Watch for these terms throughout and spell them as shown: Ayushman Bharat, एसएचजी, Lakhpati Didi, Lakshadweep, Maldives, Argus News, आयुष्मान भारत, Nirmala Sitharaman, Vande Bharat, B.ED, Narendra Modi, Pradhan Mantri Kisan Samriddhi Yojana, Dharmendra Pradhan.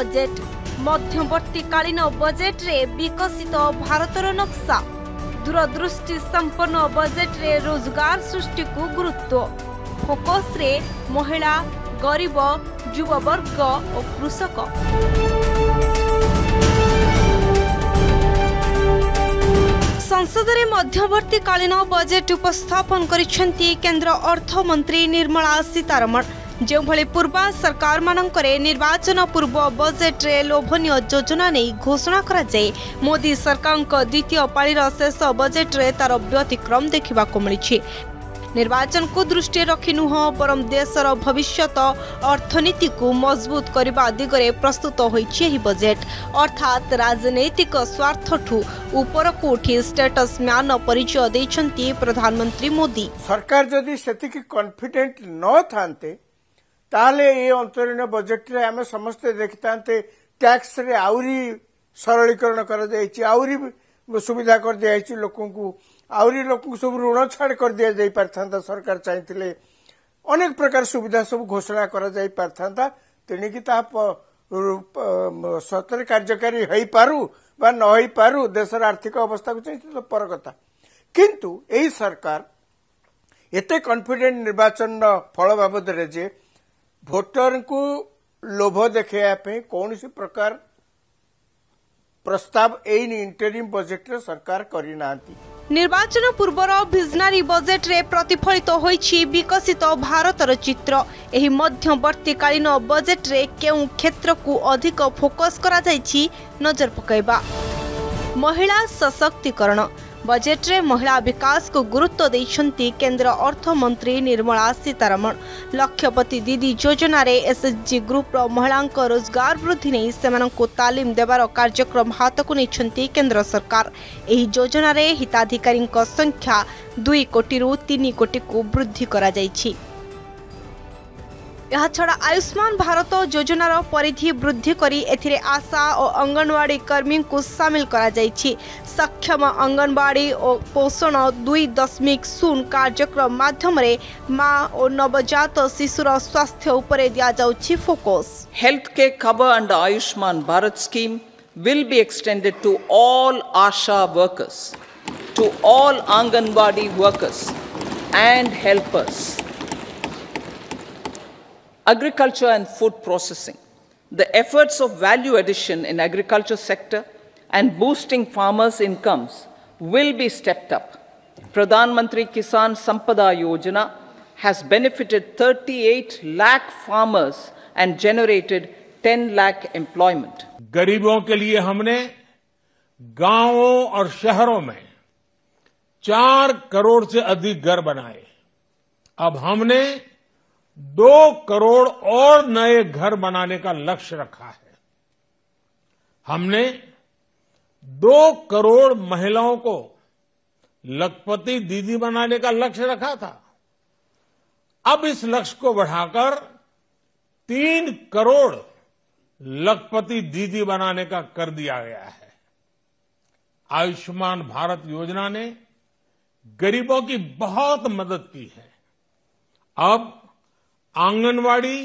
Budget मध्यवर्तीकालीन बजेट्रे विकसित भारतर नक्शा दूरदृष्टि संपन्न बजेट्रे रोजगार सृष्टि को गुरुत्व फोकस रे महिला गरीब युववर्ग और कृषक संसद रे मध्यवर्तीकालीन बजेट उपस्थापन करिसेंती केंद्र अर्थमंत्री निर्मला सीतारमण जो भले पूर्वा सरकार मानकरे निर्वाचन पूर्व बजेट्रे लोभनीय योजना नहीं घोषणा करा जाए मोदी सरकार का द्वितीय पाळीर शेष बजेट्रे तार व्यतिक्रम देखा मिली। निर्वाचन को दृष्टि रखि नुह बरम देशर भविष्यत अर्थनीति को मजबूत करने दिगरे प्रस्तुत होई बजेट अर्थात राजनैतिक स्वार्थठू उपरक उठी स्टेटस म्यान परिचय देछंती प्रधानमंत्री मोदी। सरकार जदि सेतिकी कॉन्फिडेंट न थांते ताले ये अंतरीण बजेट रे आमे समस्ते देखितांते टैक्स रे आउरी सरलीकरण कर दैछि आउरी सुविधा कर दैछि लोकन को आउरी लोक सब ऋण छाड़ कर दिया जाई पारथांता। सरकार चाहते अनेक प्रकार सुविधा सब घोषणा करा जाई पारथांता तेणिकी सतरे कार्यकारी हो पारू बा न हो पारू देशर आर्थिक अवस्था को चाहिए पर कथा किंतु एही सरकार एते कॉन्फिडेंट निर्वाचन फल बाबद जे भोटर को लोभ देखापी कौन प्रकार प्रस्ताव एही इंटरिम बजेट रे सरकार करी नांती। निर्वाचन पूर्वर विजनरी बजेट रे प्रतिफलित होईछि विकसित भारतर चित्र। एही मध्यवर्तीकालीन बजेट रे केउ क्षेत्र को अधिक फोकस करा जाईछि नजर पकाइबा। महिला सशक्तिकरण बजेट रे महिला विकास को गुरुत्व देइछंती केंद्र अर्थमंत्री निर्मला सीतारमण। लखपति दीदी योजना रे एसएचजी ग्रुप रो महिलांक रोजगार वृद्धि नै सेमानंकु तालीम देबार कार्यक्रम हाथ को नेछंती केंद्र सरकार। एही योजना रे हिताधिकारींक संख्या 2 कोटी रु 3 कोटी को वृद्धि करा जाईछि। यह छड़ा आयुष्मान भारत योजनार परिधि वृद्धि करी एथिरे आशा और अंगनवाड़ी कर्मी को सामिल करा जाइछि। सक्षम अंगनवाड़ी और पोषण 2.0 कार्यक्रम माध्यम माँ और नवजात शिशुर स्वास्थ्य उपरे दिया जाउछि focus. Health care cover under आयुष्मान भारत scheme will be extended to all ASHA workers to all anganwadi workers and helpers. Agriculture and food processing, the efforts of value addition in agriculture sector and boosting farmers' incomes will be stepped up. Pradhan Mantri Kisan Samriddhi Yojana has benefited 38 lakh farmers and generated 10 lakh employment. गरीबों के लिए हमने गांवों और शहरों में 4 करोड़ से अधिक घर बनाए। अब हमने 2 करोड़ और नए घर बनाने का लक्ष्य रखा है। हमने 2 करोड़ महिलाओं को लखपति दीदी बनाने का लक्ष्य रखा था। अब इस लक्ष्य को बढ़ाकर 3 करोड़ लखपति दीदी बनाने का कर दिया गया है। आयुष्मान भारत योजना ने गरीबों की बहुत मदद की है। अब आंगनवाड़ी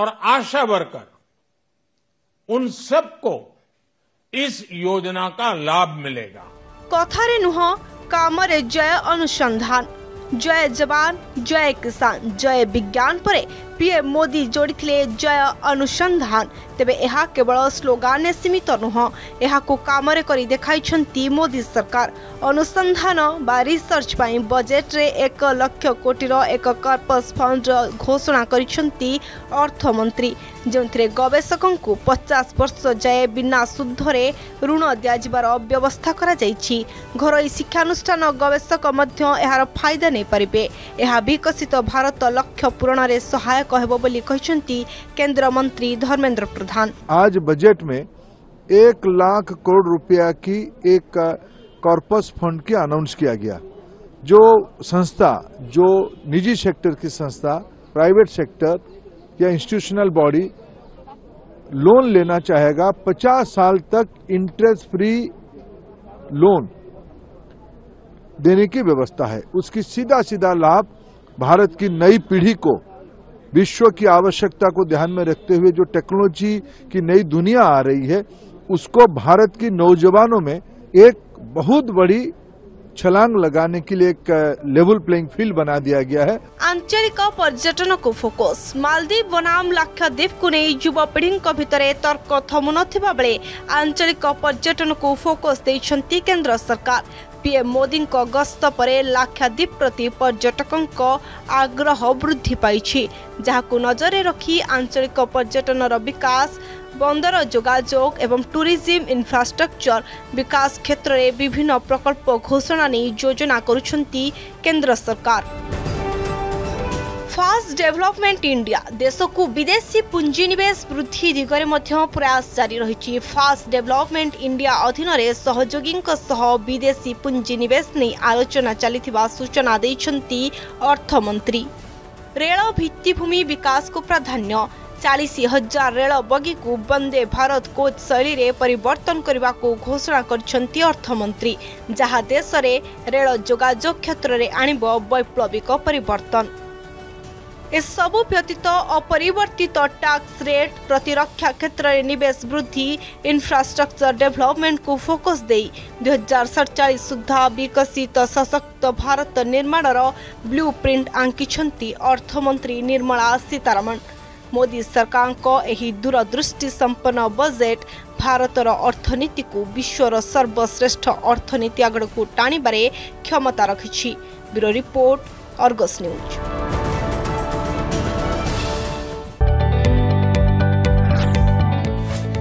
और आशा वर्कर उन सबको इस योजना का लाभ मिलेगा। कथारे नुह कामरे जय अनुसंधान जय जवान जय किसान जय विज्ञान परे पीएम मोदी जोड़िथिले जय अनुसंधान। तेबे एहा केवल स्लोगान सीमित नुह एहाकु कामरे करी देखाइछंती मोदी सरकार। अनुसंधान बा रिसर्च पाई बजेट रे 1 लाख कोटी रो एक कर्पस फंड घोषणा करिछंती अर्थमंत्री जोंथिरे गवेषकंकु 50 वर्ष जाय बिना सुद्धरे ऋण दियाजिबार व्यवस्था करा जाईछि। घरोई शिक्षानुष्ठान गवेषक मध्य एहार फायदा नै परिबे। एहा विकसित भारत लक्ष्य पूरण रे सहायक कहबो बोली कहिसंती केंद्र मंत्री धर्मेंद्र प्रधान। आज बजट में 1 लाख करोड़ रुपया की एक कॉर्पस फंड की अनाउंस किया गया। जो संस्था जो निजी सेक्टर की संस्था प्राइवेट सेक्टर या इंस्टीट्यूशनल बॉडी लोन लेना चाहेगा 50 साल तक इंटरेस्ट फ्री लोन देने की व्यवस्था है। उसकी सीधा सीधा लाभ भारत की नई पीढ़ी को विश्व की आवश्यकता को ध्यान में रखते हुए जो टेक्नोलॉजी की नई दुनिया आ रही है उसको भारत की नौजवानों में एक बहुत बड़ी छलांग लगाने के लिए एक लेवल प्लेइंग फील्ड बना दिया गया है। आंचलिक पर्यटन को फोकस मालदीव बनाम लक्षद्वीप को नहीं युवा पीढ़ी भितर तर्क थमु ना बेले आंचलिक पर्यटन को फोकस देती केंद्र सरकार। पीएम मोदी गस्त पर लक्षद्वीप प्रति पर्यटक आग्रह वृद्धि पाई जहां नजर रखी आंचलिक पर्यटन विकास बंदर जोगाजोग एवं टूरिज्म इंफ्रास्ट्रक्चर विकास क्षेत्र में विभिन्न प्रकल्प घोषणा नहीं योजना करुछंती केंद्र सरकार। फास्ट डेवलपमेंट इंडिया देश को विदेशी पुंजीनिवेश वृद्धि दिगरे प्रयास जारी रही। फास्ट डेवलपमेंट इंडिया अधीन में सहयोगी विदेशी पुंजीनिवेश नहीं आलोचना चली सूचना देछंती अर्थमंत्री। रेल भित्तिभूमि विकास को प्राधान्य 40,000 रेल बगी को वंदे भारत कोच शैली रे परिवर्तन करने को घोषणा करछंती अर्थमंत्री जहां देश में रेल जोगाजोग क्षेत्र में आणिब वैप्लविक परिवर्तन। इस सबु व्यतीत अपरिवर्तित टैक्स रेट प्रतिरक्षा क्षेत्र में निवेश वृद्धि इंफ्रास्ट्रक्चर डेवलपमेंट को फोकस दे 2047 सुधा विकसित सशक्त भारत निर्माण ब्लू प्रिंट आंकिछंती अर्थमंत्री निर्मला सीतारमण। मोदी सरकार को एही दूरदृष्टि संपन्न बजेट भारतर अर्थनीति को विश्वर सर्वश्रेष्ठ अर्थनीति आगे को टाणिबारे क्षमता रखिछि। Bureau report Argus news.